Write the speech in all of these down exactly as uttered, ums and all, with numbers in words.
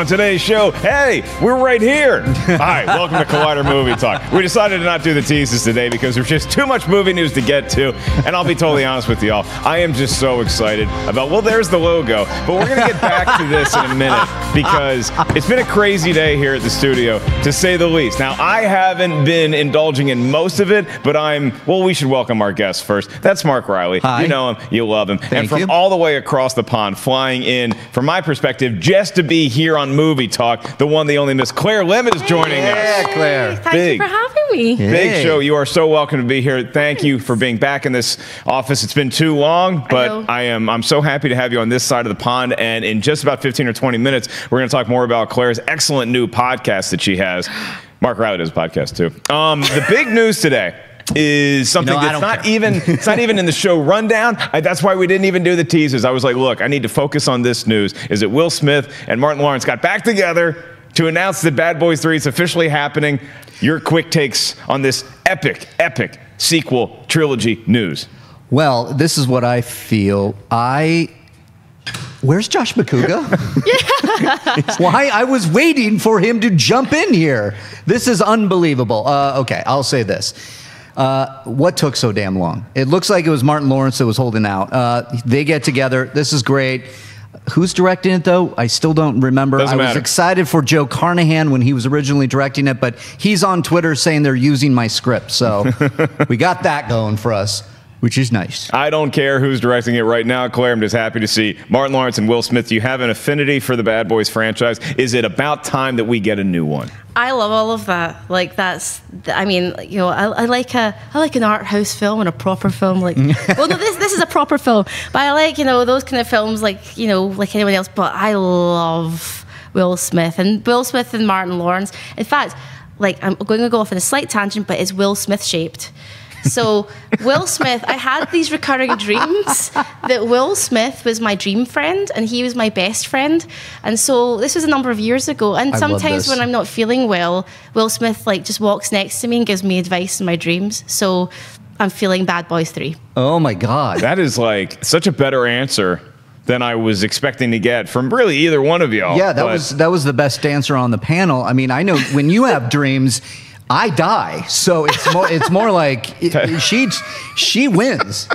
On today's show, hey, we're right here. Hi, welcome to Collider Movie Talk. We decided to not do the teases today because there's just too much movie news to get to. And I'll be totally honest with y'all, I am just so excited about, well, there's the logo. But we're going to get back to this in a minute because it's been a crazy day here at the studio, to say the least. Now, I haven't been indulging in most of it, but I'm, well, we should welcome our guest first. That's Mark Riley. Hi. You know him, you love him. Thank and from you. All the way across the pond, flying in, from my perspective, just to be here on Movie Talk, the one, the only Miss Claire Lim is joining hey, us. Yeah, Claire. Thank Big. you for having me. Hey. Big show. You are so welcome to be here. Thank Thanks. you for being back in this office. It's been too long, but I, I am I'm so happy to have you on this side of the pond. And in just about fifteen or twenty minutes, we're going to talk more about Claire's excellent new podcast that she has. Mark Riley does a podcast too. Um, the big news today is something no, that's not care. even it's not even in the show rundown. I, that's why we didn't even do the teasers. I was like, look, I need to focus on this news. Is that Will Smith and Martin Lawrence got back together to announce that Bad Boys three is officially happening. Your quick takes on this epic, epic sequel trilogy news. Well, this is what I feel. I... Where's Josh McCouga? Why? I was waiting for him to jump in here. This is unbelievable. Uh, okay, I'll say this. Uh, what took so damn long? It looks like it was Martin Lawrence that was holding out. Uh, they get together. This is great. Who's directing it, though? I still don't remember. Doesn't I matter. was excited for Joe Carnahan when he was originally directing it, but he's on Twitter saying they're using my script. So we got that going for us, which is nice. I don't care who's directing it right now, Claire. I'm just happy to see Martin Lawrence and Will Smith. Do you have an affinity for the Bad Boys franchise? Is it about time that we get a new one? I love all of that. Like that's, I mean, you know, I, I like a, I like an art house film and a proper film. Like, well, no, this this is a proper film, but I like, you know, those kind of films, like, you know, like anyone else. But I love Will Smith and Will Smith and Martin Lawrence. In fact, like I'm going to go off on a slight tangent, but it's Will Smith shaped. So Will Smith, I had these recurring dreams that Will Smith was my dream friend and he was my best friend. And so this was a number of years ago. And I sometimes when I'm not feeling well, Will Smith like just walks next to me and gives me advice in my dreams. So I'm feeling Bad Boys three. Oh my God. That is like such a better answer than I was expecting to get from really either one of y'all. Yeah, that but. was that was the best answer on the panel. I mean, I know when you have dreams, I die, so it's more. It's more like it, she she wins.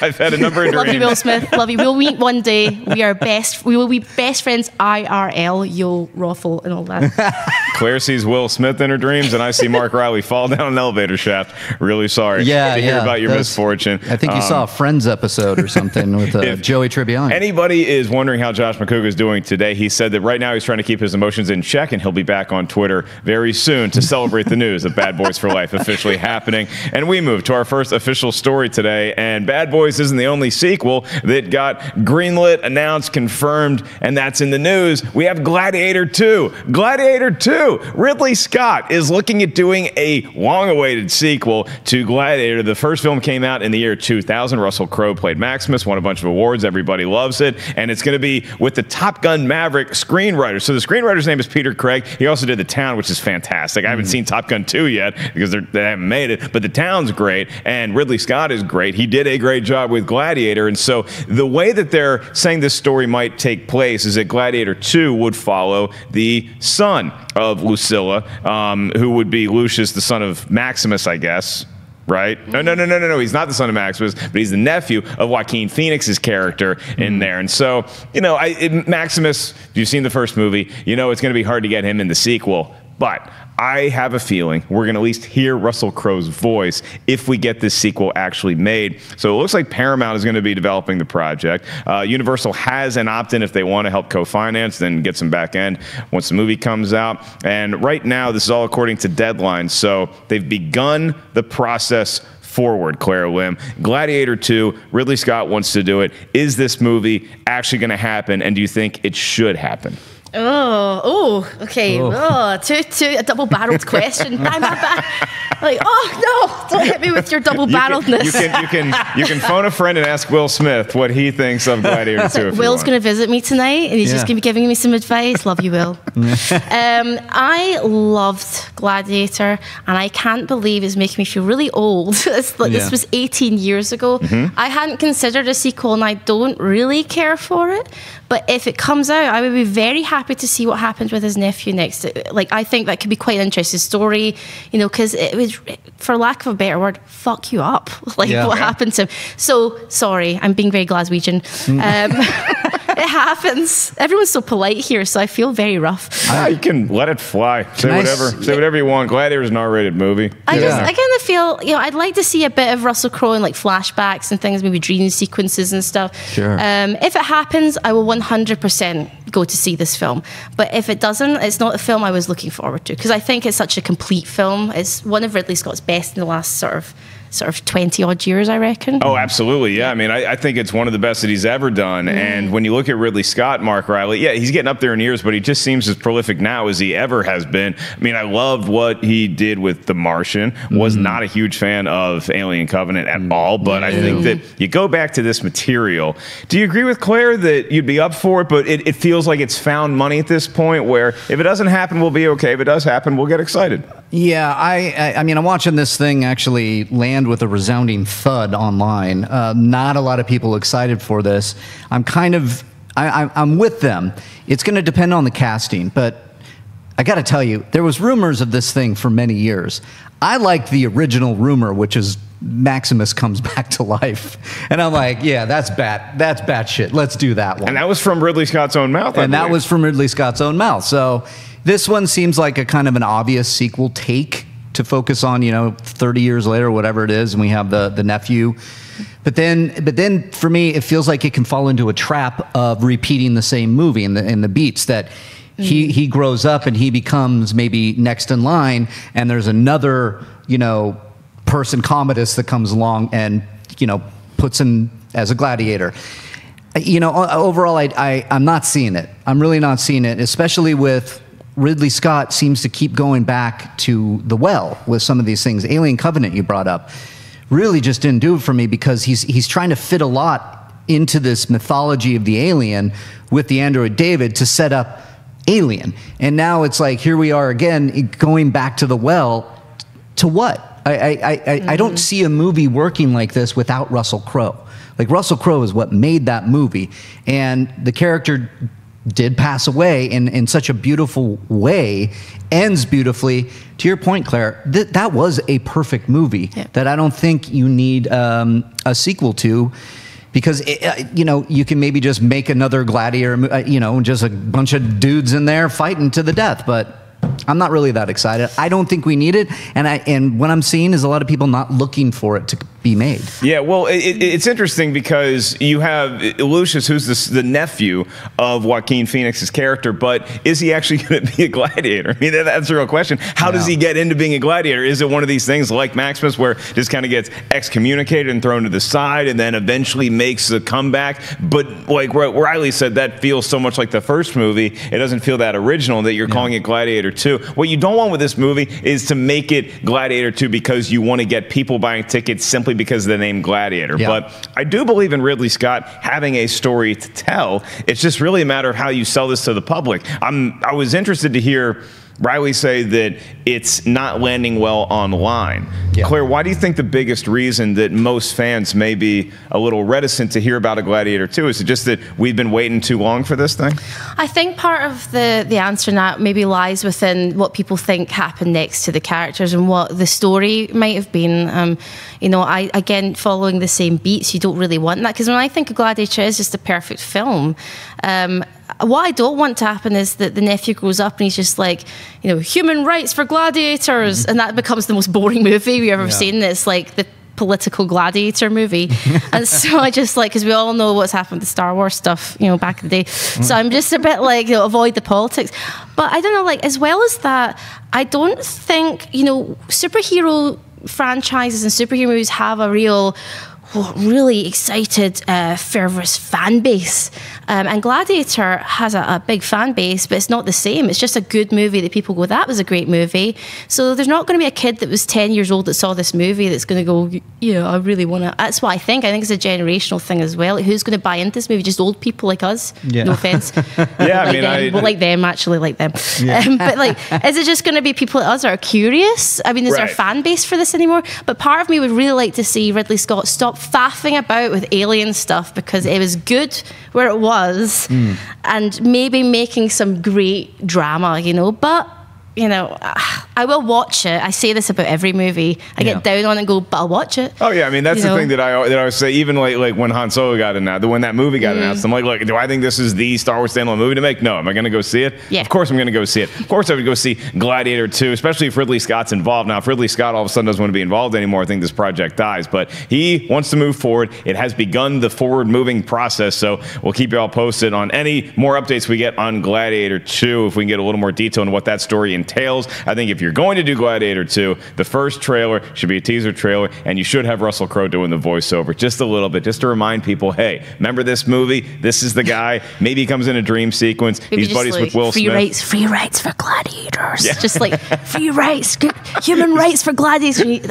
I've had a number of dreams. Love you, Will Smith. Love you. We'll meet one day. We are best. We will be best friends. I R L. You'll ruffle and all that. Claire sees Will Smith in her dreams, and I see Mark Riley fall down an elevator shaft. Really sorry. Yeah, to yeah. hear about your misfortune. I think you um, saw a Friends episode or something with uh, Joey Tribbiani. Anybody is wondering how Josh McCouga is doing today? He said that right now he's trying to keep his emotions in check, and he'll be back on Twitter very soon to celebrate the news. Of Bad Boys for Life officially happening. And we move to our first official story today. And Bad Boys isn't the only sequel that got greenlit, announced, confirmed, and that's in the news. We have Gladiator two. Gladiator two. Ridley Scott is looking at doing a long-awaited sequel to Gladiator. The first film came out in the year two thousand. Russell Crowe played Maximus, won a bunch of awards. Everybody loves it. And it's going to be with the Top Gun Maverick screenwriter. So the screenwriter's name is Peter Craig. He also did The Town, which is fantastic. I haven't mm. seen Top Gun two yet because they're, they haven't made it, but The Town's great and Ridley Scott is great. He did a great job with Gladiator, and so the way that they're saying this story might take place is that Gladiator two would follow the son of Lucilla, um, who would be Lucius, the son of Maximus, I guess. Right? No, no, no, no, no, no. He's not the son of Maximus, but he's the nephew of Joaquin Phoenix's character in there. And so, you know, I, it, Maximus, you've seen the first movie, you know it's going to be hard to get him in the sequel, but I have a feeling we're going to at least hear Russell Crowe's voice if we get this sequel actually made. So it looks like Paramount is going to be developing the project. Uh, Universal has an opt-in if they want to help co-finance, then get some back end once the movie comes out. And right now, this is all according to Deadline. So they've begun the process forward, Claire Lim. Gladiator two, Ridley Scott wants to do it. Is this movie actually going to happen? And do you think it should happen? Oh, oh, okay. Oh. Oh, two, two, a double-barreled question. Bang, bang, bang. Like, oh no! Don't hit me with your double-barreledness. You can, you can, you can, you can phone a friend and ask Will Smith what he thinks of Gladiator two. Will's going to visit me tonight, and he's yeah. just going to be giving me some advice. Love you, Will. um, I loved Gladiator, and I can't believe it's making me feel really old. This, like, yeah. this was eighteen years ago. Mm-hmm. I hadn't considered a sequel, and I don't really care for it. But if it comes out, I would be very happy happy to see what happens with his nephew next. Like, I think that could be quite an interesting story, you know, because it was, for lack of a better word, fuck you up. Like, yeah, what yeah. happened to him? So, sorry, I'm being very Glaswegian. Mm. Um, It happens. Everyone's so polite here, so I feel very rough. You can let it fly. Say nice. whatever. Say whatever you want. Gladiator's an R rated movie. I yeah. just, I kind of feel, you know, I'd like to see a bit of Russell Crowe in like flashbacks and things, maybe dream sequences and stuff. Sure. Um, if it happens, I will one hundred percent go to see this film. But if it doesn't, it's not a film I was looking forward to, because I think it's such a complete film. It's one of Ridley Scott's best in the last sort of sort of twenty odd years, I reckon. Oh, absolutely. Yeah. I mean, I, I think it's one of the best that he's ever done. Mm. And when you look at Ridley Scott, Mark Riley, yeah, he's getting up there in years, but he just seems as prolific now as he ever has been. I mean, I love what he did with The Martian. Was mm. not a huge fan of Alien Covenant at mm. all, but yeah. I think that you go back to this material. Do you agree with Claire that you'd be up for it, but it, it feels like it's found money at this point where if it doesn't happen, we'll be okay. If it does happen, we'll get excited. Yeah, I, I, I mean, I'm watching this thing actually land with a resounding thud online. Uh, not a lot of people excited for this. I'm kind of, I, I, I'm with them. It's going to depend on the casting, but I got to tell you, there was rumors of this thing for many years. I like the original rumor, which is Maximus comes back to life, and I'm like, yeah, that's bat, that's batshit. Let's do that one. And that was from Ridley Scott's own mouth. I and believe. that was from Ridley Scott's own mouth. So this one seems like a kind of an obvious sequel take to focus on, you know, thirty years later, whatever it is, and we have the, the nephew. But then, but then for me, it feels like it can fall into a trap of repeating the same movie and the, and the beats that he, he grows up and he becomes maybe next in line, and there's another, you know, person, Commodus, that comes along and, you know, puts him as a gladiator. You know, overall, I, I, I'm not seeing it. I'm really not seeing it, especially with Ridley Scott seems to keep going back to the well with some of these things. Alien Covenant, you brought up, really just didn't do it for me, because he's he's trying to fit a lot into this mythology of the alien with the android David to set up Alien. And now it's like, here we are again, going back to the well. To what? I, I, I, mm-hmm. I don't see a movie working like this without Russell Crowe. Like, Russell Crowe is what made that movie. And the character did pass away in, in such a beautiful way, ends beautifully. To your point, Claire, th that was a perfect movie yeah. that I don't think you need um, a sequel to, because, it, uh, you know, you can maybe just make another Gladiator, uh, you know, just a bunch of dudes in there fighting to the death. But I'm not really that excited. I don't think we need it, and I and what I'm seeing is a lot of people not looking for it to be made. Yeah, well, it, it, it's interesting because you have Lucius, who's this, the nephew of Joaquin Phoenix's character, but is he actually going to be a gladiator? I mean, that, that's a real question. How yeah. does he get into being a gladiator? Is it one of these things like Maximus where it just kind of gets excommunicated and thrown to the side and then eventually makes a comeback? But like Riley said, that feels so much like the first movie. It doesn't feel that original that you're yeah. calling it Gladiator two. What you don't want with this movie is to make it Gladiator two because you want to get people buying tickets simply because of the name Gladiator. Yeah. But I do believe in Ridley Scott having a story to tell. It's just really a matter of how you sell this to the public. I'm, I was interested to hear Riley say that it's not landing well online. Yeah. Claire, why do you think the biggest reason that most fans may be a little reticent to hear about a Gladiator two? Is it just that we've been waiting too long for this thing? I think part of the, the answer in that maybe lies within what people think happened next to the characters and what the story might have been. Um, you know, I again, following the same beats, you don't really want that. Because when I think of Gladiator, it's just the perfect film. Um, What I don't want to happen is that the nephew grows up and he's just like, you know, human rights for gladiators. Mm-hmm. And that becomes the most boring movie we've ever yeah. seen. It's like the political gladiator movie. And so I just like, because we all know what's happened to Star Wars stuff, you know, back in the day. Mm. So I'm just a bit like, you know, avoid the politics. But I don't know, like, as well as that, I don't think, you know, superhero franchises and superhero movies have a real... really excited, uh, fervorous fan base. Um, and Gladiator has a, a big fan base, but it's not the same. It's just a good movie that people go, that was a great movie. So there's not going to be a kid that was ten years old that saw this movie that's going to go, yeah, I really want to. That's what I think. I think it's a generational thing as well. Like, who's going to buy into this movie? Just old people like us. Yeah. No offense. yeah, I like mean, them. I... Well, like them, actually, like them. Yeah. Um, but like, is it just going to be people like us that are curious? I mean, is right. there a fan base for this anymore? But part of me would really like to see Ridley Scott stop faffing about with alien stuff because it was good where it was, mm. and maybe making some great drama, you know, but you know, I will watch it. I say this about every movie. I yeah. get down on it and go, but I'll watch it. Oh, yeah. I mean, that's you the know? thing that I that I always say, even like, like when Han Solo got announced, when that movie got mm. announced, I'm like, look, do I think this is the Star Wars standalone movie to make? No. Am I going to go see it? Yeah. Of course I'm going to go see it. Of course I would go see Gladiator two, especially if Ridley Scott's involved. Now, if Ridley Scott all of a sudden doesn't want to be involved anymore, I think this project dies. But he wants to move forward. It has begun the forward-moving process, so we'll keep you all posted on any more updates we get on Gladiator two, if we can get a little more detail on what that story entails. Entails. I think if you're going to do Gladiator two, the first trailer should be a teaser trailer, and you should have Russell Crowe doing the voiceover just a little bit, just to remind people, hey, remember this movie? This is the guy. Maybe he comes in a dream sequence. Maybe he's buddies like, with Will free Smith. Rights, free rights for gladiators. Yeah. Just like free rights, human rights for gladiators.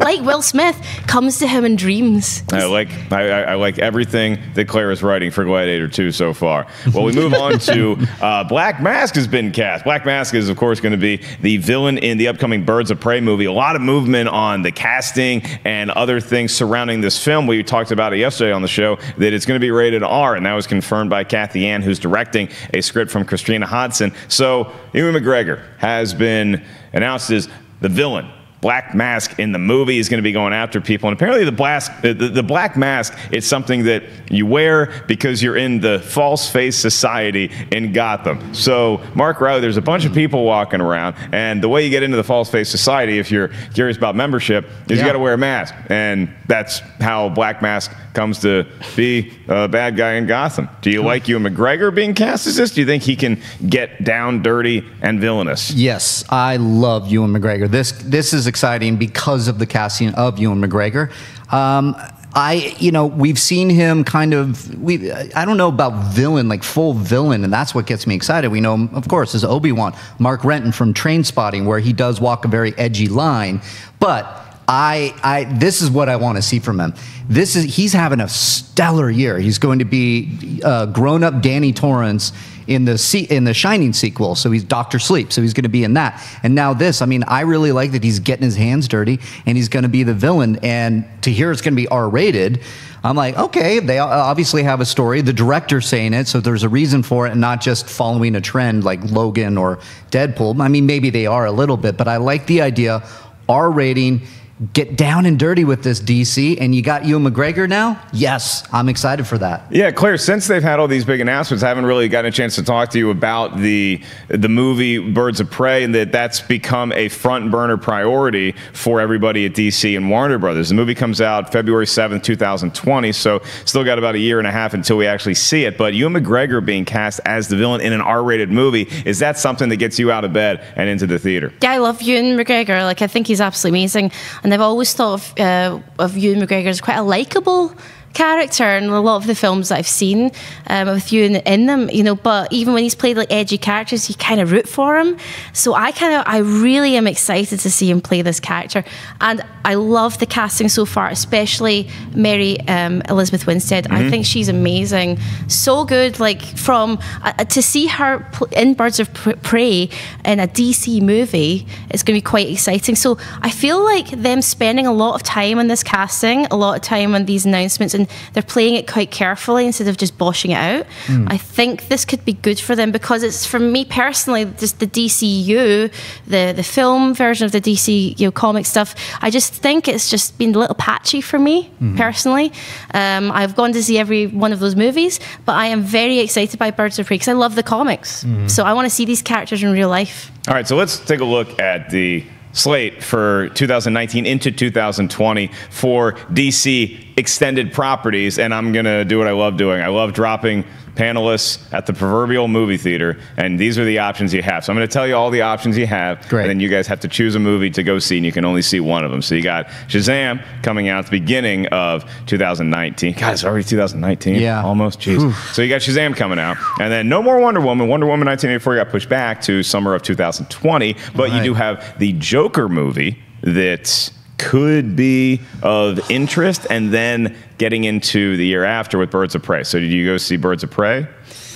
Like Will Smith comes to him in dreams. I like I, I like everything that Claire is writing for Gladiator two so far. Well, we move on to uh, Black Mask has been cast. Black Mask is, of course, going to be the villain in the upcoming Birds of Prey movie. A lot of movement on the casting and other things surrounding this film. We talked about it yesterday on the show that it's going to be rated R, and that was confirmed by Kathy Ann, who's directing a script from Christina Hodson. So Ewan McGregor has been announced as the villain. Black Mask in the movie is going to be going after people, and apparently the, blast, the, the Black Mask is something that you wear because you're in the False Face Society in Gotham. So, Mark Riley, there's a bunch of people walking around, and the way you get into the False Face Society, if you're curious about membership, is yeah. you got to wear a mask, and that's how Black Mask comes to be a bad guy in Gotham. Do you like Ewan McGregor being cast as this? Do you think he can get down, dirty, and villainous? Yes, I love Ewan McGregor. This this is exciting because of the casting of Ewan McGregor. Um, I, you know, we've seen him kind of, we, I don't know about villain, like full villain, and that's what gets me excited. We know him, of course, as Obi-Wan, Mark Renton from Trainspotting, where he does walk a very edgy line, but I, I, this is what I want to see from him. This is, he's having a stellar year. He's going to be uh, grown-up Danny Torrance in the in the Shining sequel, so he's Doctor Sleep, so he's going to be in that. And now this, I mean, I really like that he's getting his hands dirty, and he's going to be the villain. And to hear it's going to be R rated, I'm like, okay, they obviously have a story. The director's saying it, so there's a reason for it, and not just following a trend like Logan or Deadpool. I mean, maybe they are a little bit, but I like the idea, R rating. Get down and dirty with this, D C, and you got Ewan McGregor now? Yes, I'm excited for that. Yeah, Claire, since they've had all these big announcements, I haven't really gotten a chance to talk to you about the the movie Birds of Prey, and that that's become a front burner priority for everybody at D C and Warner Brothers. The movie comes out February seventh, two thousand twenty, so still got about a year and a half until we actually see it, but Ewan McGregor being cast as the villain in an R rated movie, is that something that gets you out of bed and into the theater? Yeah, I love Ewan McGregor. Like, I think he's absolutely amazing. And I've always thought of, uh, of Ewan McGregor as quite a likeable character in a lot of the films that I've seen um, with Ewan in them, you know, but even when he's played like edgy characters, you kind of root for him. So I kind of, I really am excited to see him play this character. And I love the casting so far, especially Mary um, Elizabeth Winstead. Mm-hmm. I think she's amazing. So good, like from, uh, to see her in Birds of Prey in a D C movie, it's going to be quite exciting. So I feel like them spending a lot of time on this casting, a lot of time on these announcements, and they're playing it quite carefully instead of just boshing it out. Mm. I think this could be good for them because it's, for me personally, just the D C U, the, the film version of the D C U, you know, comic stuff, I just think it's just been a little patchy for me, mm. personally. Um, I've gone to see every one of those movies, but I am very excited by Birds of Prey because I love the comics. Mm. So I want to see these characters in real life. All right, so let's take a look at the slate for two thousand nineteen into two thousand twenty for D C extended properties, and I'm gonna do what I love doing. I love dropping panelists at the proverbial movie theater, and these are the options you have. So I'm going to tell you all the options you have. Great. And then you guys have to choose a movie to go see, and you can only see one of them. So you got Shazam coming out at the beginning of two thousand nineteen. God, it's already two thousand nineteen. Yeah. Almost, jeez. Oof. So you got Shazam coming out, and then no more Wonder Woman. Wonder Woman nineteen eighty-four got pushed back to summer of two thousand twenty, but right. you do have the Joker movie that's could be of interest, and then getting into the year after with Birds of Prey. So did you go see Birds of Prey?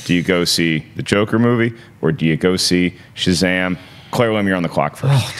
Do you go see the Joker movie? Or do you go see Shazam Claire Lim, you're on the clock first.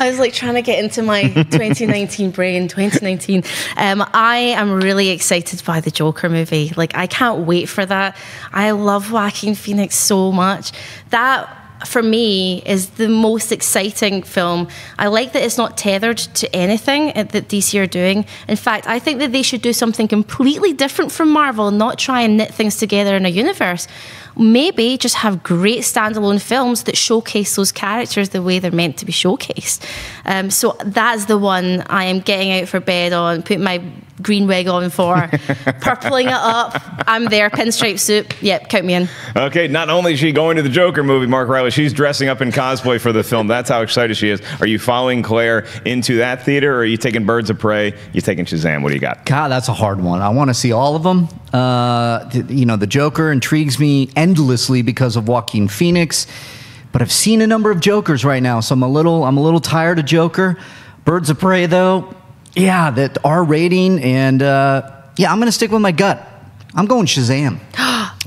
I was like trying to get into my twenty nineteen brain, twenty nineteen. Um, I am really excited by the Joker movie. Like, I can't wait for that. I love Joaquin Phoenix so much. That, for me, is the most exciting film. I like that it's not tethered to anything that D C are doing. In fact, I think that they should do something completely different from Marvel, not try and knit things together in a universe. Maybe just have great standalone films that showcase those characters the way they're meant to be showcased. Um, so that's the one I am getting out for bed on, putting my green wig on for, purpling it up. I'm there, pinstripe soup. Yep, count me in. Okay, not only is she going to the Joker movie, Mark Riley, she's dressing up in cosplay for the film. That's how excited she is. Are you following Claire into that theater, or are you taking Birds of Prey? You're taking Shazam. What do you got? God, that's a hard one. I want to see all of them. Uh, you know, the Joker intrigues me endlessly because of Joaquin Phoenix, but I've seen a number of Jokers right now, so I'm a little, I'm a little tired of Joker. Birds of Prey, though, yeah, that R rating, and uh, yeah, I'm going to stick with my gut. I'm going Shazam.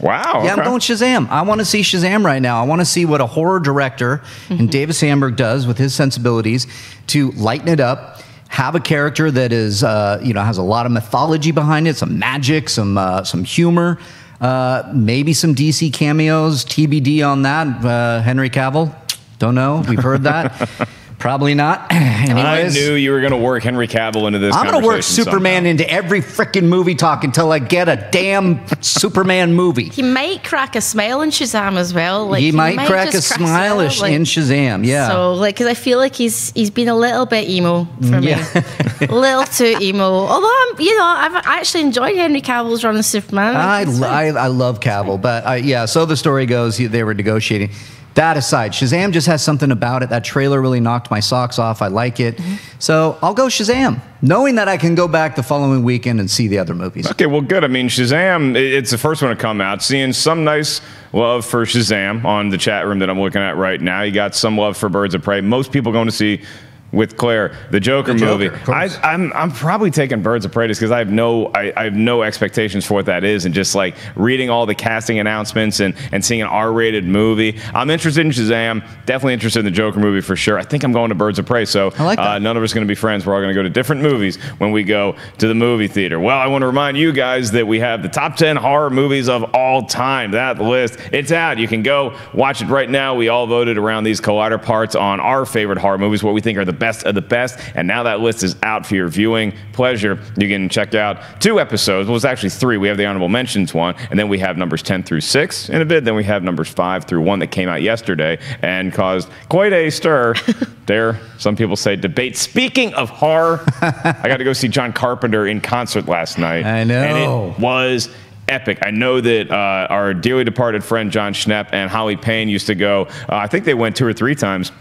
Wow. Yeah, okay. I'm going Shazam. I want to see Shazam right now. I want to see what a horror director mm-hmm. and David Sandberg does with his sensibilities to lighten it up, have a character that is, uh, you know, has a lot of mythology behind it, some magic, some, uh, some humor. Uh, maybe some D C cameos, T B D on that. Uh, Henry Cavill, don't know. We've heard that. Probably not. Anyways, I knew you were going to work Henry Cavill into this. I'm going to work Superman somehow. Into every freaking movie talk until I get a damn Superman movie. He might crack a smile in Shazam as well. Like, he, he might, might crack a smile like, in Shazam. Yeah. So, like, because I feel like he's he's been a little bit emo for me, yeah. a little too emo. Although I'm, you know, I've actually enjoyed Henry Cavill's run as Superman. I I, I love Cavill, but I, yeah. So the story goes, they were negotiating. That aside, Shazam just has something about it. That trailer really knocked my socks off. I like it. Mm-hmm. So I'll go Shazam, knowing that I can go back the following weekend and see the other movies. Okay, well, good. I mean, Shazam, it's the first one to come out. Seeing some nice love for Shazam on the chat room that I'm looking at right now. You got some love for Birds of Prey. Most people going to see, with Claire, the Joker, the Joker movie. I, I'm I'm probably taking Birds of Prey just because I have no I, I have no expectations for what that is, and just like reading all the casting announcements and and seeing an R-rated movie. I'm interested in Shazam. Definitely interested in the Joker movie for sure. I think I'm going to Birds of Prey. So I like that. Uh, none of us are going to be friends. We're all going to go to different movies when we go to the movie theater. Well, I want to remind you guys that we have the top ten horror movies of all time. That list, it's out. You can go watch it right now. We all voted around these Collider parts on our favorite horror movies, what we think are the best of the best, and now that list is out for your viewing pleasure. You can check out two episodes. Well, it's actually three. We have the honorable mentions one, and then we have numbers ten through six in a bit. Then we have numbers five through one that came out yesterday and caused quite a stir. There, some people say debate. Speaking of horror, I got to go see John Carpenter in concert last night. I know. And it was epic. I know that uh, our dearly departed friend John Schnepp and Holly Payne used to go. Uh, I think they went two or three times.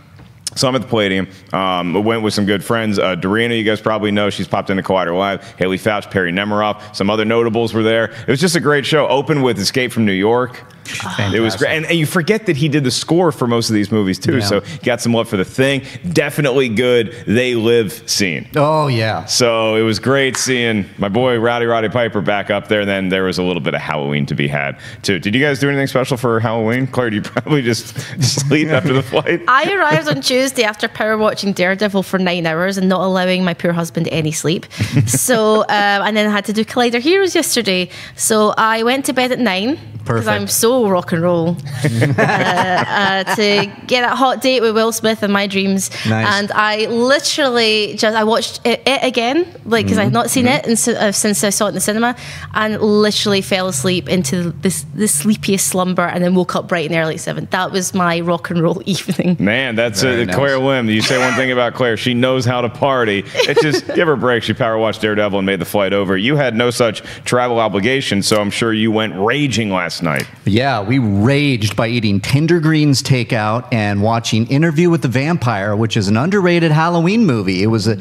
So I'm at the Palladium. Um, went with some good friends. Uh, Dorina, you guys probably know. She's popped into Collider Live. Haley Fouch, Perry Nemiroff. Some other notables were there. It was just a great show. Opened with Escape from New York. Fantastic. It was great. And, and you forget that he did the score for most of these movies, too. Yeah. So got some love for the thing. Definitely good They Live scene. Oh, yeah. So it was great seeing my boy Rowdy Roddy Piper back up there. And then there was a little bit of Halloween to be had, too. Did you guys do anything special for Halloween? Claire, did you probably just sleep after the flight? I arrived on Tuesday after power watching Daredevil for nine hours and not allowing my poor husband any sleep. So, um, and then I had to do Collider Heroes yesterday. So I went to bed at nine. Because I'm so rock and roll. uh, uh, to get a hot date with Will Smith in my dreams. Nice. And I literally just, I watched it, it again, like, because mm-hmm. I've not seen mm-hmm. it so, uh, since I saw it in the cinema, and literally fell asleep into this, the sleepiest slumber, and then woke up bright and early at seven. That was my rock and roll evening. Man, that's a, nice. Claire Lim. You say one thing about Claire, she knows how to party. It's just, give her a break. She power watched Daredevil and made the flight over. You had no such travel obligation, so I'm sure you went raging last night. Yeah, we raged by eating Tender Greens takeout and watching Interview with the Vampire, which is an underrated Halloween movie. It was a,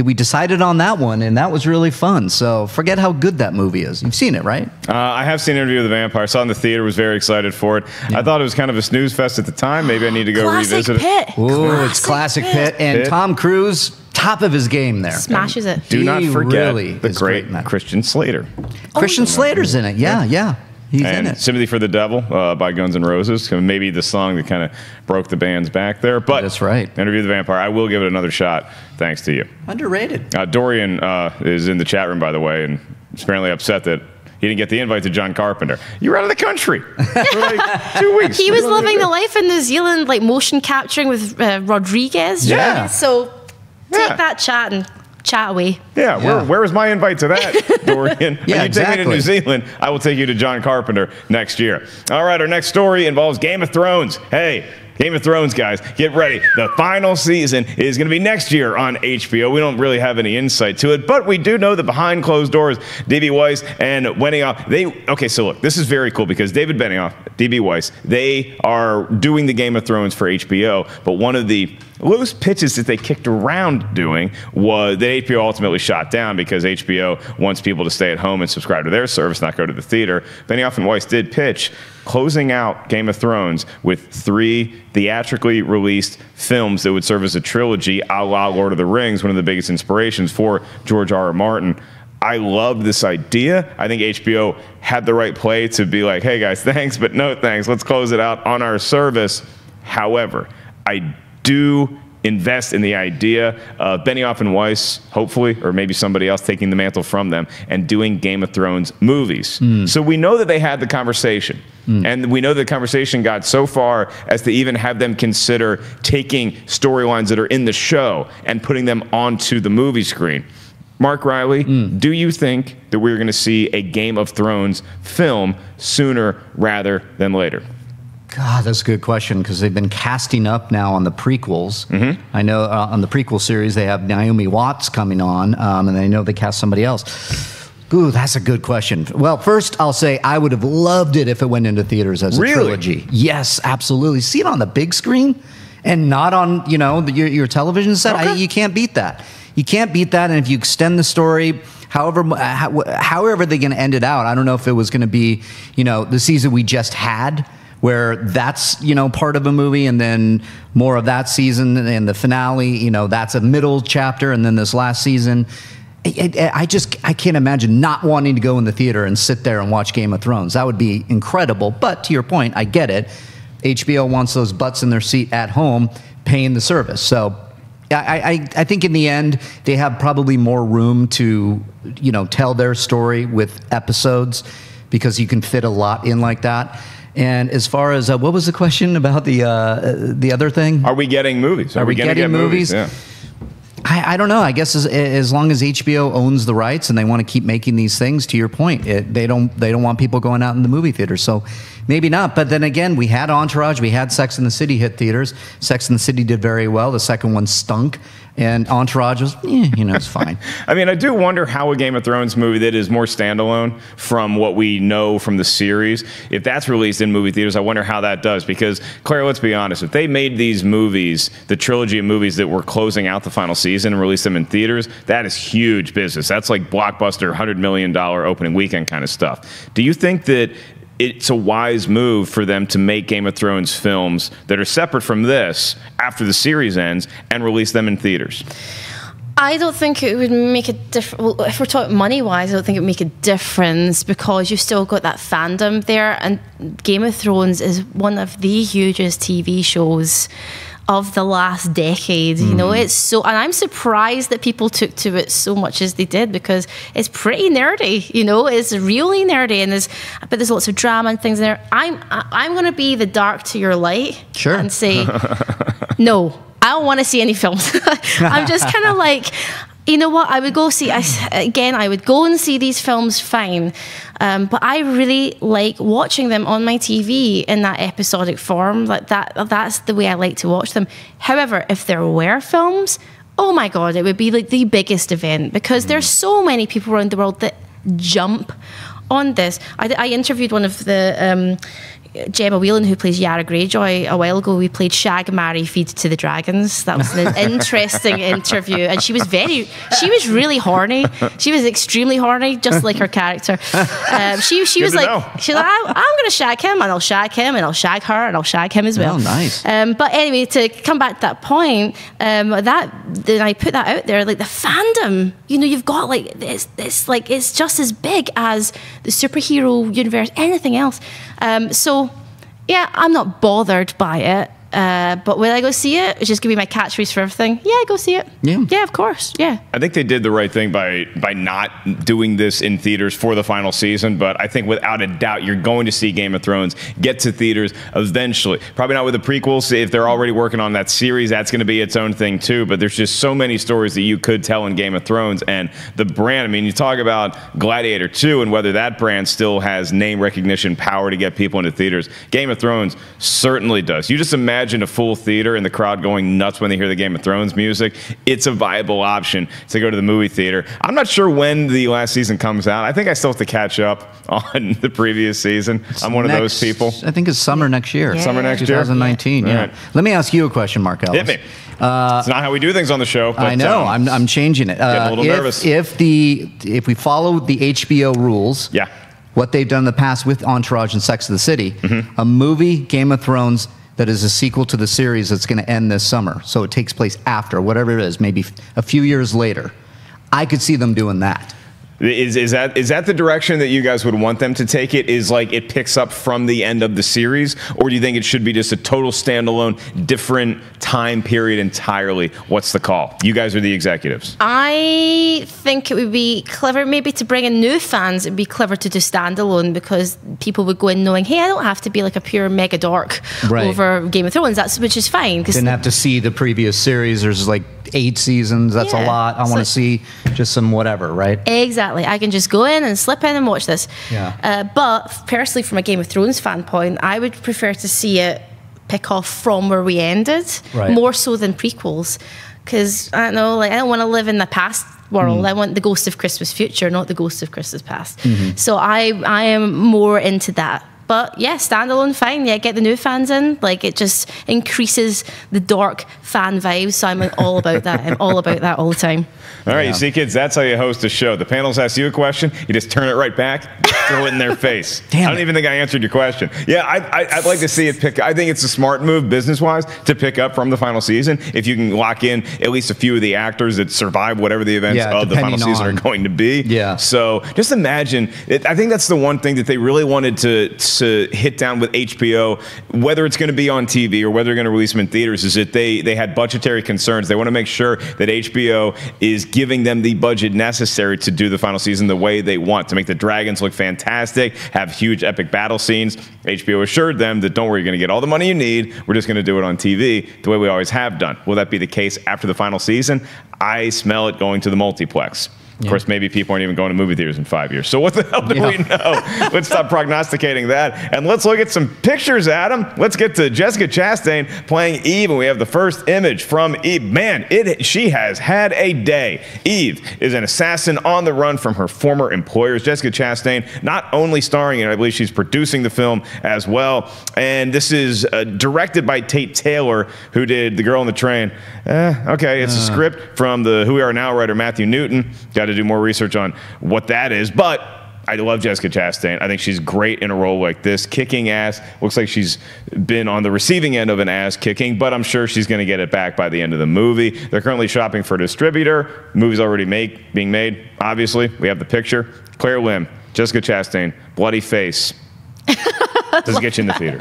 we decided on that one, and that was really fun. So forget how good that movie is. You've seen it, right? Uh, I have seen Interview with the Vampire. I saw it in the theater, was very excited for it. Yeah. I thought it was kind of a snooze fest at the time. Maybe I need to go classic revisit Pit. It. Oh, it's classic Pit. Pit. And Pit. Tom Cruise, top of his game there. Smashes it. Do he not forget really the great, great Christian Slater. Oh, Christian Slater's in it. Yeah, yeah. yeah. He's and in it. Sympathy for the Devil uh, by Guns N' Roses. Maybe the song that kind of broke the band's back there. But that's right. Interview the Vampire. I will give it another shot. Thanks to you. Underrated. Uh, Dorian uh, is in the chat room, by the way, and is apparently upset that he didn't get the invite to John Carpenter. You were out of the country for like two weeks. He was living the life in New Zealand, like motion capturing with uh, Rodriguez. Yeah. Right? So take yeah. that chat and chat away. Yeah, yeah. Where, where was my invite to that, Dorian? yeah, when you exactly. take me to New Zealand, I will take you to John Carpenter next year. All right, our next story involves Game of Thrones. Hey, Game of Thrones, guys, get ready. The final season is going to be next year on H B O. We don't really have any insight to it, but we do know that behind closed doors, D B. Weiss and Benioff, they, okay, so look, this is very cool because David Benioff, D B. Weiss, they are doing the Game of Thrones for H B O, but one of the loose pitches that they kicked around doing was that H B O ultimately shot down because H B O wants people to stay at home and subscribe to their service, not go to the theater. Benioff and Weiss did pitch closing out Game of Thrones with three theatrically released films that would serve as a trilogy, a la Lord of the Rings, one of the biggest inspirations for George R. R. Martin. I love this idea. I think H B O had the right play to be like, hey guys, thanks, but no thanks. Let's close it out on our service. However, I do invest in the idea of Benioff and Weiss, hopefully, or maybe somebody else taking the mantle from them and doing Game of Thrones movies. Mm. So we know that they had the conversation. Mm. And we know the conversation got so far as to even have them consider taking storylines that are in the show and putting them onto the movie screen. Mark Riley, mm. do you think that we're going to see a Game of Thrones film sooner rather than later? God, that's a good question because they've been casting up now on the prequels. Mm-hmm. I know uh, on the prequel series they have Naomi Watts coming on, um, and I know they cast somebody else. Ooh, that's a good question. Well, first I'll say I would have loved it if it went into theaters as really? a trilogy. Yes, absolutely. See it on the big screen and not on you know your, your television set. Okay. I, you can't beat that. You can't beat that, and if you extend the story, however how, however they're going to end it out, I don't know if it was going to be you know the season we just had, where that's, you know, part of a movie and then more of that season and the finale, you know, that's a middle chapter and then this last season. I, I, I just, I can't imagine not wanting to go in the theater and sit there and watch Game of Thrones. That would be incredible. But to your point, I get it. H B O wants those butts in their seat at home paying the service. So I, I, I think in the end, they have probably more room to, you know, tell their story with episodes because you can fit a lot in like that. And as far as, uh, what was the question about the uh, the other thing? Are we getting movies? Are, Are we, we getting get movies? movies? Yeah. I, I don't know. I guess as, as long as H B O owns the rights and they want to keep making these things, to your point, it, they don't they don't want people going out in the movie theater. So maybe not. But then again, we had Entourage. We had Sex and the City hit theaters. Sex and the City did very well. The second one stunk. And Entourage was, eh, you know, it's fine. I mean, I do wonder how a Game of Thrones movie that is more standalone from what we know from the series, if that's released in movie theaters, I wonder how that does. Because, Claire, let's be honest. If they made these movies, the trilogy of movies that were closing out the final season and released them in theaters, that is huge business. That's like blockbuster, one hundred million dollar opening weekend kind of stuff. Do you think that it's a wise move for them to make Game of Thrones films that are separate from this after the series ends and release them in theaters? I don't think it would make a difference. Well, if we're talking money-wise, I don't think it would make a difference because you've still got that fandom there. And Game of Thrones is one of the hugest T V shows of the last decade. Mm. You know, it's so, and I'm surprised that people took to it so much as they did because it's pretty nerdy, you know, it's really nerdy and there's, but there's lots of drama and things in there. I'm, I'm going to be the dark to your light sure. and say, no, I don't want to see any films. I'm just kind of like, you know what, I would go see, I, again, I would go and see these films fine. Um, but I really like watching them on my T V in that episodic form. Like that, that's the way I like to watch them. However, if there were films, oh my God, it would be like the biggest event because there's so many people around the world that jump on this. I, I interviewed one of the um, Gemma Whelan, who plays Yara Greyjoy, a while ago we played Shag, Marry, Feed to the Dragons. That was an interesting interview, and she was very she was really horny. She was extremely horny, just like her character. Um, she she Good was like she's like I, I'm going to shag him, and I'll shag him, and I'll shag her, and I'll shag him as well. Oh, nice. Um, but anyway, to come back to that point, um, that then I put that out there, like the fandom. You know, you've got like this this like it's just as big as the superhero universe, anything else. Um, so, yeah, I'm not bothered by it, uh, but will I go see it? It's just going to be my catchphrase for everything. Yeah, go see it. Yeah, yeah, of course. Yeah. I think they did the right thing by by not doing this in theaters for the final season, but I think without a doubt you're going to see Game of Thrones get to theaters eventually. Probably not with the prequels. If they're already working on that series, that's going to be its own thing too, but there's just so many stories that you could tell in Game of Thrones and the brand. I mean, you talk about Gladiator two and whether that brand still has name recognition power to get people into theaters. Game of Thrones certainly does. You just imagine Imagine a full theater and the crowd going nuts when they hear the Game of Thrones music. It's a viable option to go to the movie theater. I'm not sure when the last season comes out. I think I still have to catch up on the previous season. It's I'm one next, of those people. I think it's summer next year. Yeah. Summer next twenty nineteen, year. twenty nineteen, yeah. Right. Let me ask you a question, Mark Ellis. Hit me. Uh, it's not how we do things on the show. But, I know. Um, I'm, I'm changing it. Uh, a little if, nervous. If, the, if we follow the H B O rules. Yeah. What they've done in the past with Entourage and Sex and the City. Mm-hmm. A movie, Game of Thrones, that is a sequel to the series that's going to end this summer. So it takes place after, whatever it is, maybe a few years later. I could see them doing that. Is, is that is that the direction that you guys would want them to take it? Is like it picks up from the end of the series? Or do you think it should be just a total standalone, different time period entirely? What's the call? You guys are the executives. I think it would be clever maybe to bring in new fans. It would be clever to do standalone because people would go in knowing, hey, I don't have to be like a pure mega dork right. over Game of Thrones, That's which is fine. Didn't have to see the previous series. There's like eight seasons. That's yeah. a lot. I so, want to see just some whatever, right? Exactly. I can just go in and slip in and watch this. Yeah. Uh, but personally, from a Game of Thrones fanpoint, I would prefer to see it pick off from where we ended, right. more so than prequels. Because I don't know, like I don't want to live in the past world. Mm. I want the ghost of Christmas future, not the ghost of Christmas past. Mm-hmm. So I, I am more into that. But yeah, standalone, fine. Yeah, get the new fans in. Like it just increases the dark fan vibes. So I'm like all about that. I'm all about that all the time. All right, yeah. You see, kids, that's how you host a show. The panel's ask you a question, you just turn it right back, throw it in their face. Damn I don't it. even think I answered your question. Yeah, I, I, I'd like to see it pick. I think it's a smart move, business-wise, to pick up from the final season if you can lock in at least a few of the actors that survive whatever the events yeah, of the final on. season are going to be. Yeah. So just imagine. It, I think that's the one thing that they really wanted to. to hit down with H B O, whether it's going to be on T V or whether they're going to release them in theaters, is that they, they had budgetary concerns. They want to make sure that H B O is giving them the budget necessary to do the final season the way they want, to make the dragons look fantastic, have huge epic battle scenes. H B O assured them that, don't worry, you're going to get all the money you need. We're just going to do it on T V the way we always have done. Will that be the case after the final season? I smell it going to the multiplex. Of course, maybe people aren't even going to movie theaters in five years. So what the hell do yeah. we know? Let's stop prognosticating that. And let's look at some pictures, Adam. Let's get to Jessica Chastain playing Eve. And we have the first image from Eve. Man, it she has had a day. Eve is an assassin on the run from her former employers. Jessica Chastain not only starring in it, I believe she's producing the film as well. And this is uh, directed by Tate Taylor, who did The Girl on the Train. Uh, okay, it's uh. a script from the Who We Are Now writer Matthew Newton. Got to do more research on what that is, but I love Jessica Chastain. I think she's great in a role like this, kicking ass. Looks like she's been on the receiving end of an ass kicking, but I'm sure she's going to get it back by the end of the movie. They're currently shopping for a distributor. The movie's already make, being made, obviously. We have the picture. Claire Lim, Jessica Chastain, bloody face. Does it get you in the theater?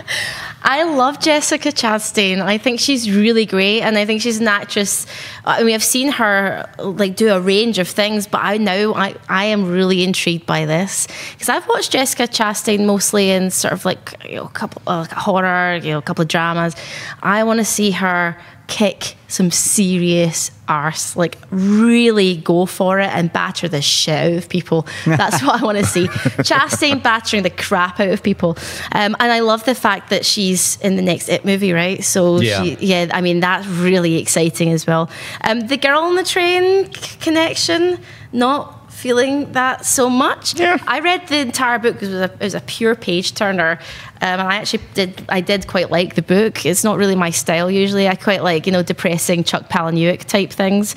I love Jessica Chastain. I think she's really great, and I think she's an actress. I mean, I've seen her like do a range of things, but I know I, I am really intrigued by this because I've watched Jessica Chastain mostly in sort of like you know a couple uh, like a horror, you know, a couple of dramas. I want to see her kick some serious arse, like really go for it and batter the shit out of people. That's what I want to see. Chastain battering the crap out of people. Um, and I love the fact that she's in the next It movie, right? So yeah, she, yeah I mean, that's really exciting as well. Um, the Girl on the Train connection, not feeling that so much. Yeah. I read the entire book because it, it was a pure page turner, um, and I actually did. I did quite like the book. It's not really my style usually. I quite like you know depressing Chuck Palahniuk type things.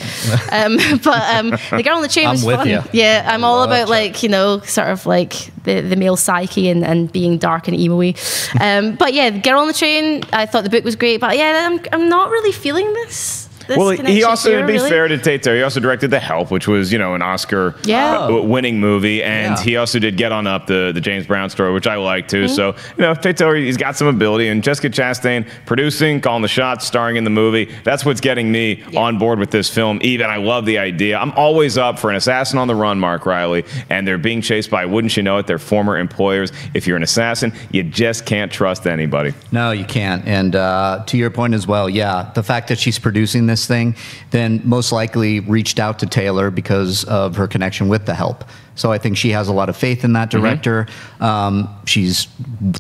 um, but um, The Girl on the Train was fun. You. Yeah, I'm all about Chuck. like you know sort of like the the male psyche and, and being dark and emo-y. Um, but yeah, The Girl on the Train. I thought the book was great, but yeah, I'm I'm not really feeling this. This well, he also, here, to be really? fair to Tate Taylor, he also directed The Help, which was, you know, an Oscar yeah. uh, winning movie. And yeah. he also did Get On Up, the, the James Brown story, which I like, too. Mm-hmm. So, you know, Tate Taylor, he's got some ability. And Jessica Chastain producing, calling the shots, starring in the movie. That's what's getting me yeah. on board with this film. Even I love the idea. I'm always up for an assassin on the run, Mark Riley. And they're being chased by, wouldn't you know it, their former employers. If you're an assassin, you just can't trust anybody. No, you can't. And uh, to your point as well, yeah, the fact that she's producing this this thing, then most likely reached out to Taylor because of her connection with The Help. So I think she has a lot of faith in that director. Mm-hmm. um, she's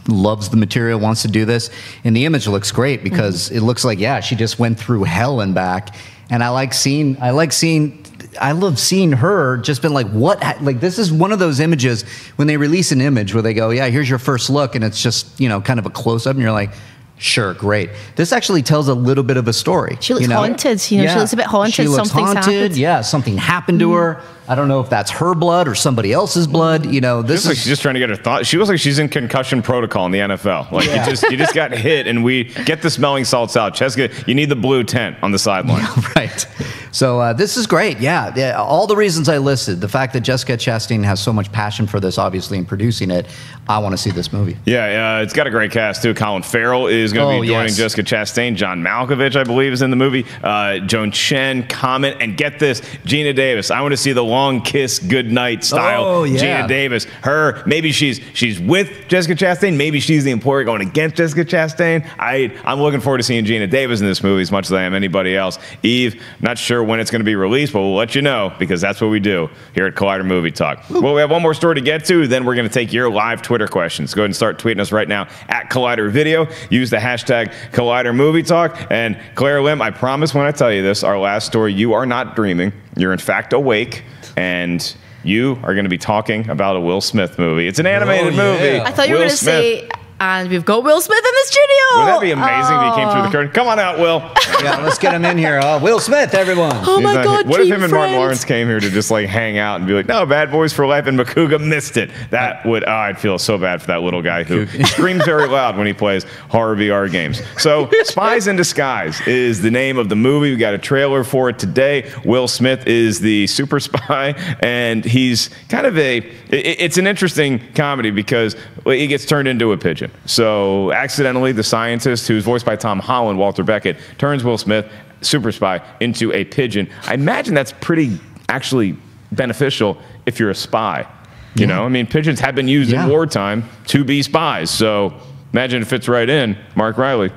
loves the material, wants to do this. And the image looks great because mm-hmm. it looks like, yeah, she just went through hell and back. And I like seeing, I like seeing, I love seeing her just been like, what, like this is one of those images when they release an image where they go, yeah, here's your first look. And it's just, you know, kind of a close up and you're like, sure, great. This actually tells a little bit of a story. She looks you know? haunted. You know, yeah. she looks a bit haunted. She looks Something's haunted. Happened. Yeah, something happened to mm. her. I don't know if that's her blood or somebody else's blood. You know, this she looks is like she's just trying to get her thoughts. She looks like she's in concussion protocol in the N F L. Like yeah. you just you just got hit, and we get the smelling salts out. Jessica, you need the blue tent on the sideline. Yeah, right. So uh, this is great. Yeah, yeah, all the reasons I listed. The fact that Jessica Chastain has so much passion for this, obviously, in producing it. I want to see this movie. Yeah, uh, it's got a great cast too. Colin Farrell is going to oh, be joining yes. Jessica Chastain. John Malkovich, I believe, is in the movie. Uh, Joan Chen, Comet, and get this, Gina Davis. I want to see the long kiss goodnight style oh, yeah. Gina Davis. Her, maybe she's she's with Jessica Chastain, maybe she's the employer going against Jessica Chastain. I, I'm looking forward to seeing Gina Davis in this movie as much as I am anybody else. Eve, not sure when it's going to be released, but we'll let you know because that's what we do here at Collider Movie Talk. Ooh. Well, we have one more story to get to, then we're going to take your live Twitter questions. Go ahead and start tweeting us right now at Collider Video. Use the hashtag Collider Movie Talk. And Claire Lim, I promise when I tell you this, our last story, you are not dreaming. You're in fact awake. And you are going to be talking about a Will Smith movie. It's an animated oh, yeah. movie. I thought you were going to say, and we've got Will Smith in the studio. Would that be amazing oh. if he came through the curtain? Come on out, Will. Yeah, let's get him in here. Uh, Will Smith, everyone. Oh, He's my God, What if him friend. and Martin Lawrence came here to just like hang out and be like, no, Bad Boys for Life and Makuga missed it. That would, oh, I'd feel so bad for that little guy who screams very loud when he plays horror V R games. So Spies in Disguise is the name of the movie. We got a trailer for it today. Will Smith is the super spy, and he's kind of a, it, it's an interesting comedy because he gets turned into a pigeon. So accidentally, the scientist, who's voiced by Tom Holland, Walter Beckett, turns Will Smith, super spy, into a pigeon. I imagine that's pretty actually beneficial if you're a spy. You yeah. know, I mean, pigeons have been used yeah. in wartime to be spies. So imagine it fits right in, Mark Riley.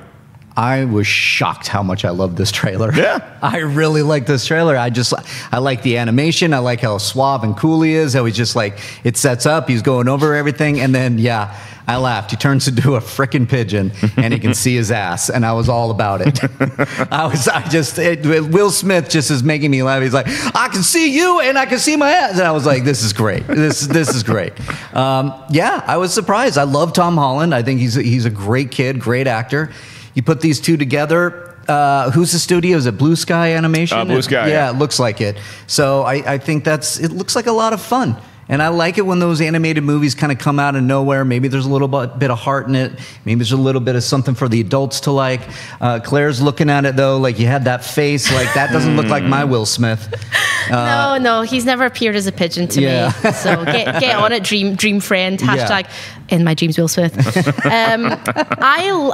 I was shocked how much I love this trailer. Yeah. I really like this trailer. I just, I like the animation. I like how suave and cool he is. How he's just like, it sets up, he's going over everything. And then, yeah, I laughed. He turns into a frickin' pigeon and he can see his ass. And I was all about it. I was, I just, it, Will Smith just is making me laugh. He's like, I can see you and I can see my ass. And I was like, this is great. This, this is great. Um, yeah, I was surprised. I love Tom Holland. I think he's a, he's a great kid, great actor. You put these two together. Uh, who's the studio? Is it Blue Sky Animation? Uh, Blue Sky. It, yeah, yeah, it looks like it. So I, I think that's. It looks like a lot of fun, and I like it when those animated movies kind of come out of nowhere. Maybe there's a little bit of heart in it. Maybe there's a little bit of something for the adults to like. Uh, Claire's looking at it though, like you had that face, like that doesn't look like my Will Smith. Uh, no, no, he's never appeared as a pigeon to yeah. me. So get, get on it, dream dream friend. Hashtag yeah. in my dreams, Will Smith. um, I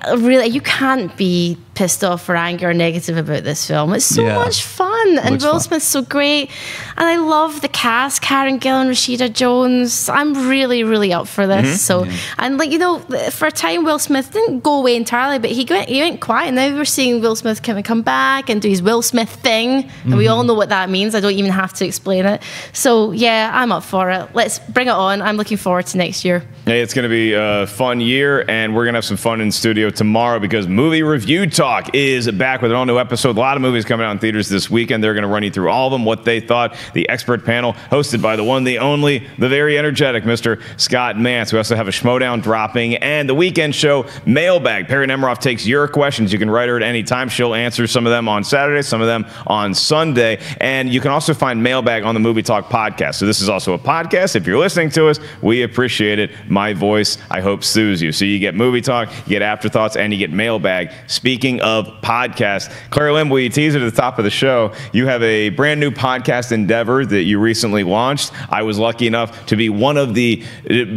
I really you can't be pissed off or angry or negative about this film. It's so yeah. much fun, and Looks Will fun. Smith's so great, and I love the cast: Karen Gillan, Rashida Jones. I'm really, really up for this. Mm-hmm. So, yeah. and like you know, for a time Will Smith didn't go away entirely, but he went he went quiet. And now we're seeing Will Smith kind of come back and do his Will Smith thing, mm-hmm. and we all know what that means. I don't even have to explain it. So yeah, I'm up for it. Let's bring it on. I'm looking forward to next year. Hey, it's going to be a fun year, and we're going to have some fun in the studio tomorrow because movie review talk. Talk is back with an all-new episode. A lot of movies coming out in theaters this weekend. They're going to run you through all of them, what they thought. The expert panel hosted by the one, the only, the very energetic Mister Scott Mantz. We also have a Schmodown dropping and the weekend show Mailbag. Perry Nemiroff takes your questions. You can write her at any time. She'll answer some of them on Saturday, some of them on Sunday. And you can also find Mailbag on the Movie Talk podcast. So this is also a podcast. If you're listening to us, we appreciate it. My voice, I hope, soothes you. So you get Movie Talk, you get Afterthoughts, and you get Mailbag. Speaking of podcasts, Claire Lim, we teased it at the top of the show. You have a brand new podcast endeavor that you recently launched. I was lucky enough to be one of the,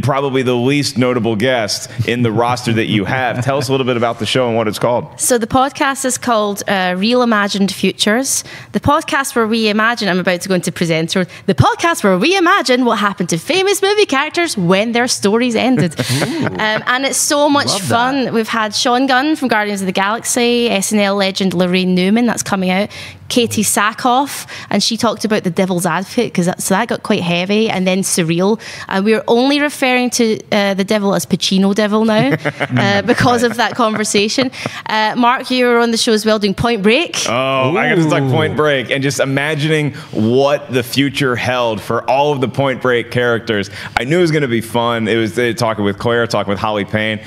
probably the least notable guests in the roster that you have. Tell us a little bit about the show and what it's called. So the podcast is called uh, Real Imagined Futures. The podcast where we imagine, I'm about to go into presenter, the podcast where we imagine what happened to famous movie characters when their stories ended. um, and it's so much Love fun. That. We've had Sean Gunn from Guardians of the Galaxy, S N L legend Lorraine Newman, that's coming out, Katie Sackhoff, and she talked about the Devil's Advocate, because that, so that got quite heavy, and then surreal. And we're only referring to uh, the devil as Pacino Devil now uh, because of that conversation. Uh, Mark, you were on the show as well doing Point Break. Oh, Ooh. I got to talk Point Break and just imagining what the future held for all of the Point Break characters. I knew it was going to be fun. It was uh, talking with Claire, talking with Holly Payne.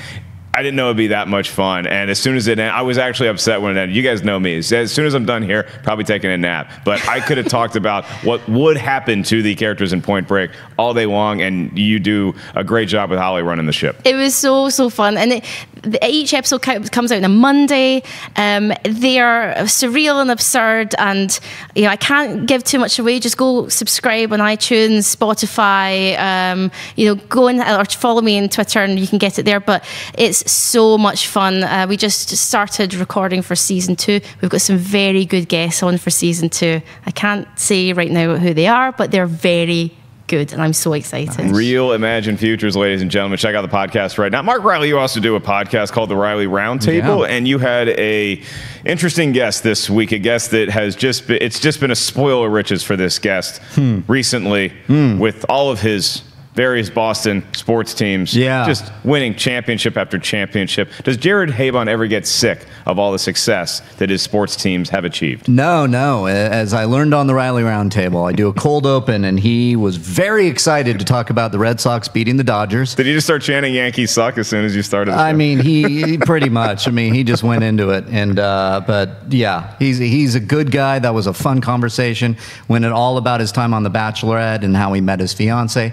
I didn't know it'd be that much fun. And as soon as it ended, I was actually upset when it ended. You guys know me. As soon as I'm done here, probably taking a nap. But I could have talked about what would happen to the characters in Point Break all day long. And you do a great job with Holly running the ship. It was so, so fun. And it, the, each episode comes out on a Monday. Um, they are surreal and absurd. And you know, I can't give too much away. Just go subscribe on iTunes, Spotify. Um, you know, go in, or follow me on Twitter and you can get it there. But it's so much fun. Uh, we just started recording for season two. We've got some very good guests on for season two. I can't say right now who they are, but they're very good, and I'm so excited. Nice. Real Imagine Futures, ladies and gentlemen. Check out the podcast right now. Mark Riley, you also do a podcast called The Riley Roundtable, yeah. and you had a interesting guest this week, a guest that has just been, it's just been a spoiler riches for this guest hmm. recently hmm. with all of his various Boston sports teams, yeah. just winning championship after championship. Does Jared Habon ever get sick of all the success that his sports teams have achieved? No, no. As I learned on the Riley Roundtable, I do a cold open, and he was very excited to talk about the Red Sox beating the Dodgers. Did he just start chanting Yankees suck as soon as you started? I show? mean, he pretty much. I mean, he just went into it. And uh, but yeah, he's he's a good guy. That was a fun conversation. Went it all about his time on The Bachelorette and how he met his fiance.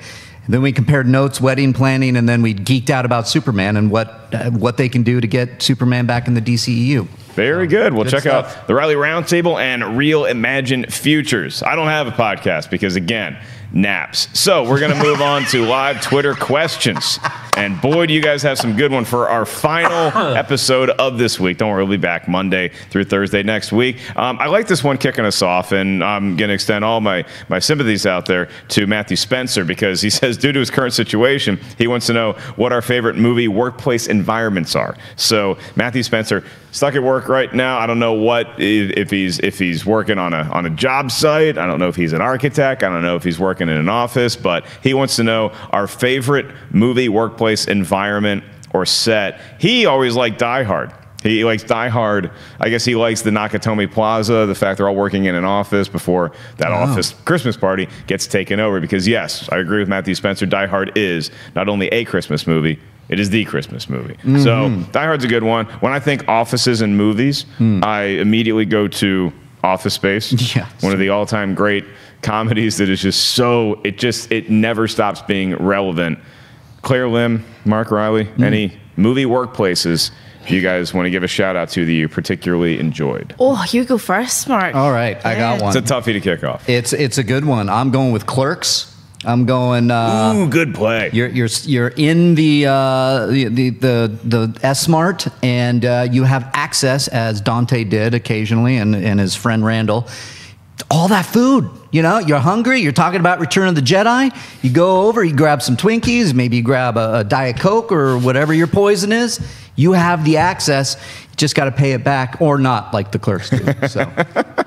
Then we compared notes, wedding planning, and then we geeked out about Superman and what uh, what they can do to get Superman back in the D C E U. Very um, good. Well, good check stuff. out the Riley Roundtable and Real Imagine Futures. I don't have a podcast because, again, naps. So we're going to move on to live Twitter questions. And boy, do you guys have some good one for our final episode of this week. Don't worry, we'll be back Monday through Thursday next week. Um, I like this one kicking us off, and I'm going to extend all my, my sympathies out there to Matthew Spencer, because he says due to his current situation, he wants to know what our favorite movie workplace environments are. So Matthew Spencer, stuck at work right now. I don't know what if he's if he's working on a on a job site. I don't know if he's an architect. I don't know if he's working in an office, but he wants to know our favorite movie workplace environment or set. He always liked Die Hard. He likes Die Hard. I guess he likes the Nakatomi Plaza, the fact they're all working in an office before that oh. office Christmas party gets taken over. Because yes, I agree with Matthew Spencer. Die Hard is not only a Christmas movie, it is the Christmas movie. Mm-hmm. So Die Hard's a good one. When I think offices and movies, mm. I immediately go to Office Space, yes. one of the all-time great comedies that is just so, it just, it never stops being relevant. Claire Lim, Mark Riley, mm. any movie workplaces you guys want to give a shout out to that you particularly enjoyed? Oh, you go first, Mark. All right, yeah. I got one. It's a toughie to kick off. It's, it's a good one. I'm going with Clerks. I'm going. Uh, Ooh, good play. You're you're you're in the uh, the the the S-Mart, and uh, you have access, as Dante did occasionally, and and his friend Randall. All that food, you know, you're hungry. You're talking about Return of the Jedi. You go over, you grab some Twinkies, maybe you grab a, a Diet Coke or whatever your poison is. You have the access. You just got to pay it back or not, like the Clerks do. So.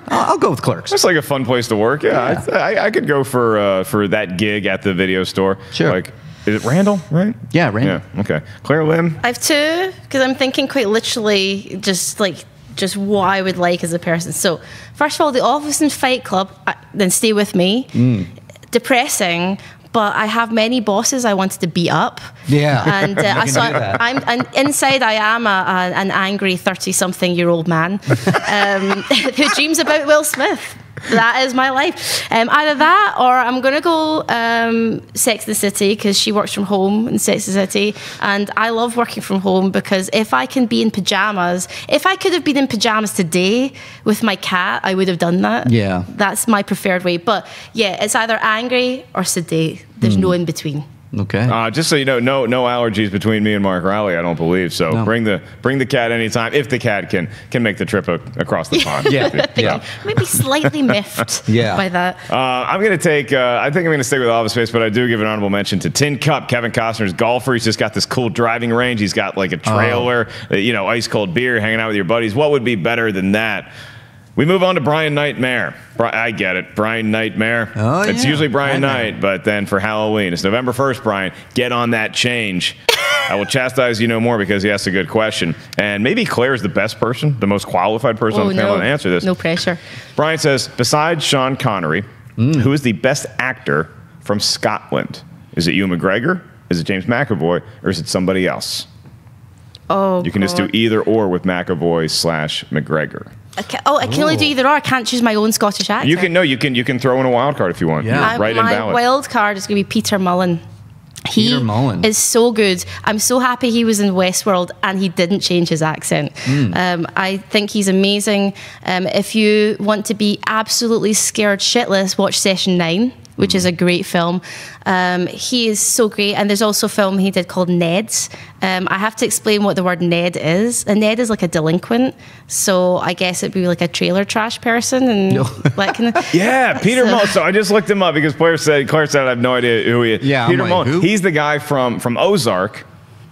I'll go with Clerks. It's like a fun place to work. Yeah, yeah. I, I could go for uh, for that gig at the video store. Sure. Like, is it Randall? Right? Yeah, Randall. Yeah. Okay. Claire Lim. I have two because I'm thinking quite literally, just like just what I would like as a person. So first of all, The Office and Fight Club, I, then Stay With Me, mm. depressing, but I have many bosses I wanted to beat up. Yeah. And uh, so I, I'm, and inside I am a, a, an angry thirty-something-year-old man um, who dreams about Will Smith. That is my life. Um, either that or I'm going to go um, Sex and the City, because she works from home in Sex and the City. And I love working from home, because if I can be in pyjamas, if I could have been in pyjamas today with my cat, I would have done that. Yeah. That's my preferred way. But yeah, it's either angry or sedate. There's mm. no in between. Okay. Uh, just so you know, no no allergies between me and Mark Rowley, I don't believe. So no. bring the bring the cat anytime, if the cat can can make the trip a, across the pond. Yeah, yeah. yeah. Maybe slightly miffed yeah. by that. Uh, I'm gonna take. Uh, I think I'm gonna stick with Office Space, but I do give an honorable mention to Tin Cup. Kevin Costner's golfer. He's just got this cool driving range. He's got like a trailer, oh. you know, ice cold beer, hanging out with your buddies. What would be better than that? We move on to Brian Nightmare. I get it. Brian Nightmare. Oh, it's yeah. usually Brian Nightmare. Night, but then for Halloween, it's November first, Brian. Get on that change. I will chastise you no more because he asked a good question. And maybe Claire is the best person, the most qualified person oh, on the panel no. to answer this. No pressure. Brian says, besides Sean Connery, mm. who is the best actor from Scotland? Is it Ewan McGregor? Is it James McAvoy? Or is it somebody else? Oh, You can God. just do either or with McAvoy slash McGregor. I can, oh, I can Ooh. only do either or. I can't choose my own Scottish accent. You can no, you can you can throw in a wild card if you want. Yeah, right in ballot. My wild card is going to be Peter Mullen. He Peter Mullen is so good. I'm so happy he was in Westworld and he didn't change his accent. Mm. Um, I think he's amazing. Um, if you want to be absolutely scared shitless, watch Session Nine, which mm. is a great film. Um, he is so great. And there's also a film he did called Ned's. Um, I have to explain what the word Ned is. A Ned is like a delinquent. So I guess it'd be like a trailer trash person. And no. like, yeah, Peter so. Mullen. So I just looked him up because Claire said, Claire said I have no idea who he is. Yeah, Peter like, Mullen. Who? He's the guy from, from Ozark.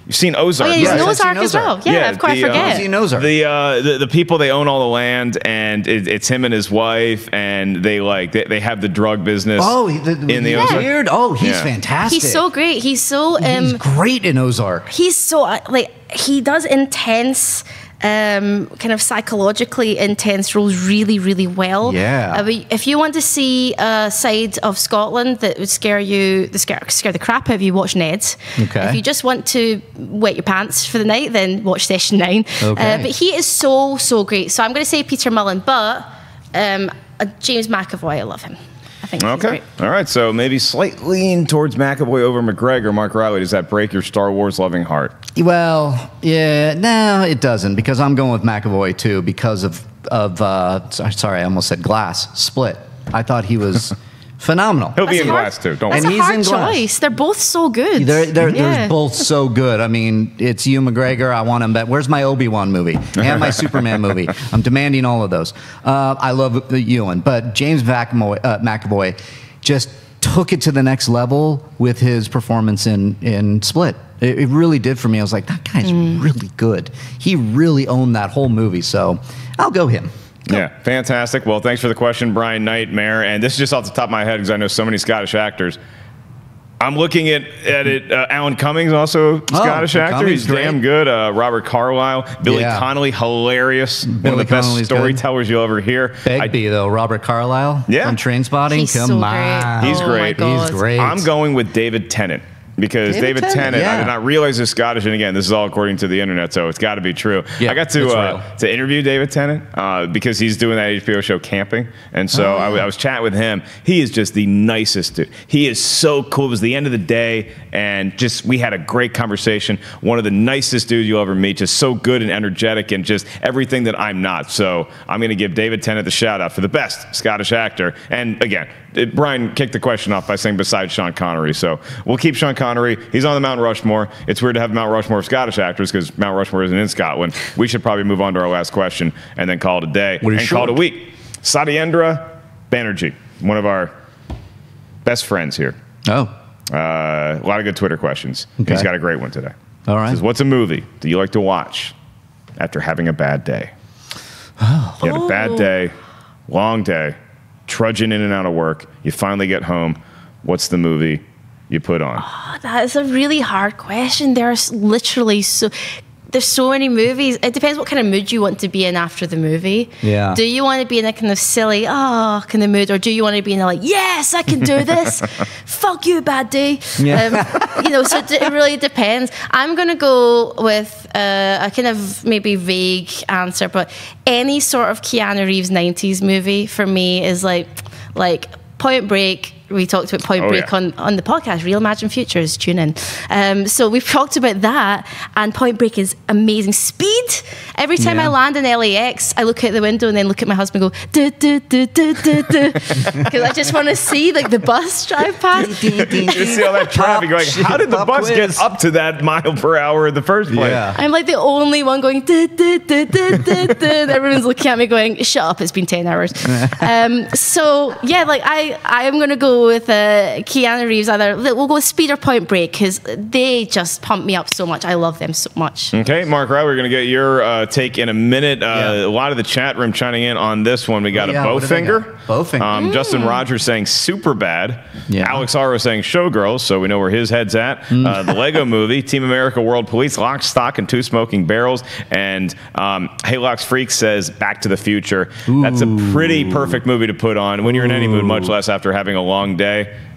You've seen Ozark. Oh, yeah, he's right. in Ozark as well. Yeah, yeah, of course, the, I forget. Uh, in Ozark. The, uh, the, the people, they own all the land, and it, it's him and his wife, and they like they, they have the drug business oh, the, the, in the yeah. Ozark. Weird. Oh, he's yeah. fantastic. He's so great. He's so... Um, he's great in Ozark. He's so... Uh, like He does intense... Um, kind of psychologically intense roles really, really well. Yeah. Uh, if you want to see a side of Scotland that would scare you, the scare, scare the crap out of you, watch Ned. Okay. If you just want to wet your pants for the night, then watch Session Nine. Okay. Uh, but he is so, so great. So I'm going to say Peter Mullen, but um, uh, James McAvoy, I love him. I think okay. All right. So maybe slight lean towards McAvoy over McGregor. Mark Rowley, does that break your Star Wars loving heart? Well, yeah, no, it doesn't, because I'm going with McAvoy too because of of. Uh, sorry, I almost said Glass. Split. I thought he was phenomenal. He'll That's be in hard, Glass too. Don't. That's worry. a hard choice. They're both so good. They're they're, yeah. they're both so good. I mean, it's Ewan McGregor. I want him back. Where's my Obi-Wan movie and my Superman movie? I'm demanding all of those. Uh, I love the Ewan, but James McAvoy, uh, McAvoy just took it to the next level with his performance in in Split. It, it really did for me. I was like, that guy's mm. really good. He really owned that whole movie. So I'll go him. Cool. Yeah, fantastic. Well, thanks for the question, Brian Nightmare. And this is just off the top of my head because I know so many Scottish actors. I'm looking at at it. Uh, Alan Cummings, also oh, Scottish actor. Cummings, He's great. damn good. Uh, Robert Carlyle, Billy yeah. Connolly, hilarious. Billy One of the Connolly's best storytellers you'll ever hear. Begbie, though. Robert Carlyle yeah. from Trainspotting. He's Come so on. Great. He's great. Oh He's great. I'm going with David Tennant. Because David, David Tennant, Tennant yeah. I did not realize is Scottish, and again, this is all according to the internet, so it's got to be true. Yeah, I got to uh, to interview David Tennant uh, because he's doing that H B O show Camping, and so oh, yeah. I, I was chatting with him. He is just the nicest dude. He is so cool. It was the end of the day, and just we had a great conversation. One of the nicest dudes you'll ever meet. Just so good and energetic, and just everything that I'm not. So I'm going to give David Tennant the shout out for the best Scottish actor. And again, it, Brian kicked the question off by saying besides Sean Connery, so we'll keep Sean Connery. Connery. He's on the Mount Rushmore. It's weird to have Mount Rushmore of Scottish actors because Mount Rushmore isn't in Scotland. We should probably move on to our last question and then call it a day and short? call it a week. Satyendra Banerjee, one of our best friends here. Oh. Uh, a lot of good Twitter questions. Okay. He's got a great one today. All right. He says, what's a movie that you like to watch after having a bad day? Oh. You had a bad day, long day, trudging in and out of work. You finally get home. What's the movie you put on? Oh, that is a really hard question. There's literally so there's so many movies. It depends what kind of mood you want to be in after the movie. Yeah. Do you want to be in a kind of silly, oh, kind of mood, or do you want to be in a like, yes, I can do this. Fuck you, bad day. Yeah. Um, you know, so it really depends. I'm going to go with uh, a kind of maybe vague answer, but any sort of Keanu Reeves nineties movie for me is like, like Point Break. We talked about Point oh, Break yeah. on, on the podcast, Reimagine Futures, tune in. Um, so we've talked about that, and Point Break is amazing. Speed, every time yeah. I land in L A X, I look out the window and then look at my husband and go, do, do, do, do, do, do, because I just want to see like the bus drive past. You see all that traffic going, how did the bus get up to that mile per hour in the first place? Yeah. I'm like the only one going, do, do, do, do, do, do, and everyone's looking at me going, shut up, it's been ten hours. Um, so yeah, like I, I'm going to go with uh, Keanu Reeves, either we'll go with Speed or Point Break, because they just pump me up so much. I love them so much. Okay, Mark Rye, we're going to get your uh, take in a minute. Uh, yeah. A lot of the chat room chiming in on this one. We got yeah, a Bowfinger. Bowfinger. Um, mm. Justin Rogers saying Superbad. Yeah. Alex Haro saying Showgirls, so we know where his head's at. Mm. Uh, the Lego Movie, Team America World Police, Lock, Stock, and Two Smoking Barrels. And um, Haylox Freak says Back to the Future. Ooh. That's a pretty perfect movie to put on when you're in any mood, much less after having a long day.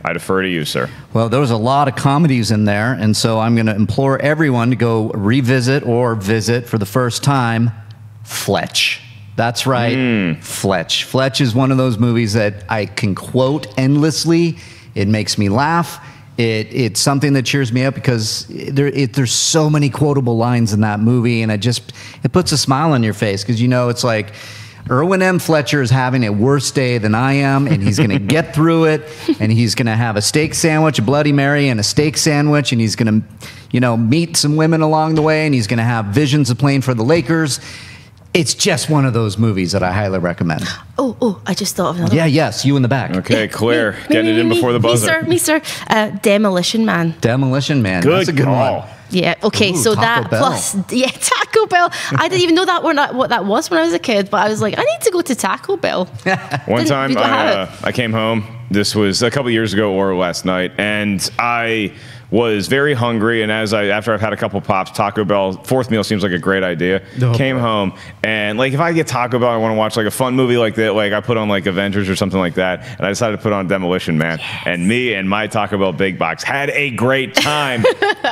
I defer to you, sir. Well, there was a lot of comedies in there, and so I'm going to implore everyone to go revisit or visit for the first time Fletch. That's right, mm. Fletch. Fletch is one of those movies that I can quote endlessly. It makes me laugh. It, it's something that cheers me up because there, it, there's so many quotable lines in that movie, and it just it puts a smile on your face because you know it's like, Irwin M. Fletcher is having a worse day than I am, and he's going to get through it, and he's going to have a steak sandwich, a Bloody Mary, and a steak sandwich, and he's going to, you know, meet some women along the way, and he's going to have visions of playing for the Lakers. It's just one of those movies that I highly recommend. Oh, oh, I just thought of another. Yeah, yes, you in the back. Okay, Claire, me, getting me, it in me, before the buzzer. Me, sir, me, sir. Uh, Demolition Man. Demolition Man. Good That's a good call. One. Yeah, okay, Ooh, so Taco that Bell. Plus, yeah, Taco Bell. I didn't even know that not, what that was when I was a kid, but I was like, I need to go to Taco Bell. One didn't, time I, uh, I came home. This was a couple years ago or last night, and I was very hungry, and as I after I've had a couple pops, Taco Bell fourth meal seems like a great idea. Oh, Came boy. home, and like if I get Taco Bell, I want to watch like a fun movie like that. Like I put on like Avengers or something like that, and I decided to put on Demolition Man. Yes. And me and my Taco Bell big box had a great time.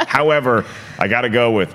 However, I got to go with.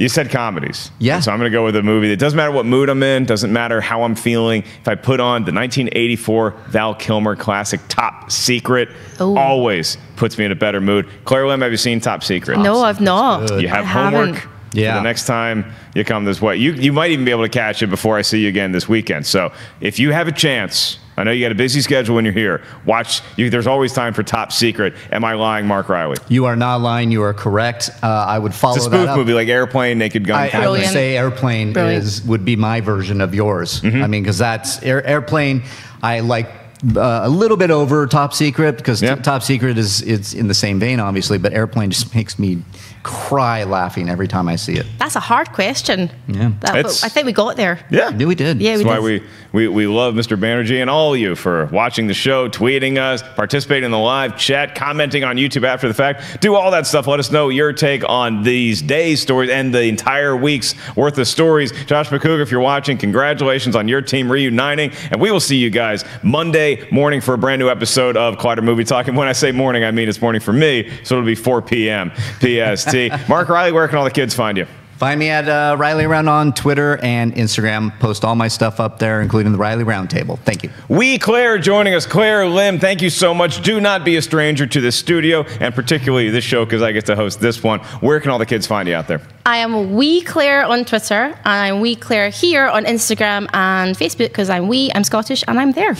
You said comedies. Yeah. So I'm going to go with a movie that doesn't matter what mood I'm in, doesn't matter how I'm feeling. If I put on the nineteen eighty-four Val Kilmer classic Top Secret, Ooh. always puts me in a better mood. Claire Lim, have you seen Top Secret? No, I've not. You have I homework. Haven't. Yeah. For the next time you come this way. You, you might even be able to catch it before I see you again this weekend. So if you have a chance, I know you got a busy schedule when you're here. Watch, you, there's always time for Top Secret. Am I lying, Mark Riley? You are not lying. You are correct. Uh, I would follow that up. It's a spoof movie like Airplane, Naked Gun. I, I would say Airplane is, would be my version of yours. Mm-hmm. I mean, because that's air, Airplane. I like uh, a little bit over Top Secret because yep. Top Secret is it's in the same vein, obviously. But Airplane just makes me cry laughing every time I see it. That's a hard question. Yeah, that, I think we got there. Yeah, yeah we did. Yeah, we That's did. why we, we we love Mister Banerjee and all of you for watching the show, tweeting us, participating in the live chat, commenting on YouTube after the fact. Do all that stuff. Let us know your take on these days' stories and the entire week's worth of stories. Josh McCougar, if you're watching, congratulations on your team reuniting, and we will see you guys Monday morning for a brand new episode of Collider Movie Talk. And when I say morning, I mean it's morning for me, so it'll be four P M P S T. Mark Riley, where can all the kids find you? Find me at uh, Riley Round on Twitter and Instagram. Post all my stuff up there, including the Riley Roundtable. Thank you. We, Claire, joining us. Claire Lim, thank you so much. Do not be a stranger to this studio, and particularly this show, because I get to host this one. Where can all the kids find you out there? I am We Claire on Twitter, and I'm We Claire here on Instagram and Facebook, because I'm We, I'm Scottish, and I'm there.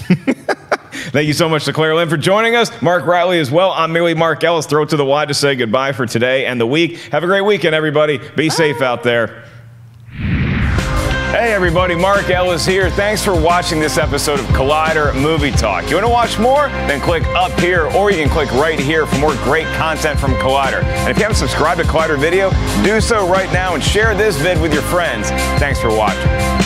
Thank you so much to Claire Lim for joining us. Mark Riley as well. I'm merely Mark Ellis. Throw it to the Y to say goodbye for today and the week. Have a great weekend, everybody. Be Bye. safe out there. Hey, everybody. Mark Ellis here. Thanks for watching this episode of Collider Movie Talk. You want to watch more? Then click up here, or you can click right here for more great content from Collider. And if you haven't subscribed to Collider Video, do so right now and share this vid with your friends. Thanks for watching.